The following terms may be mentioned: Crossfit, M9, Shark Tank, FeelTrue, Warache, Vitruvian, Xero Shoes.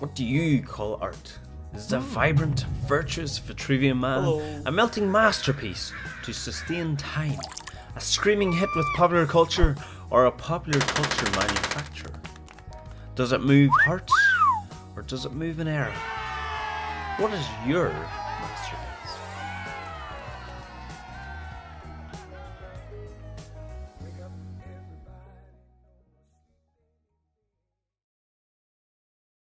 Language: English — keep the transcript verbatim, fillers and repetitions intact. What do you call art? This is a vibrant, virtuous Vitruvian man, hello. A melting masterpiece to sustain time, a screaming hit with popular culture, or a popular culture manufacture. Does it move hearts, or does it move an arrow? What is your masterpiece?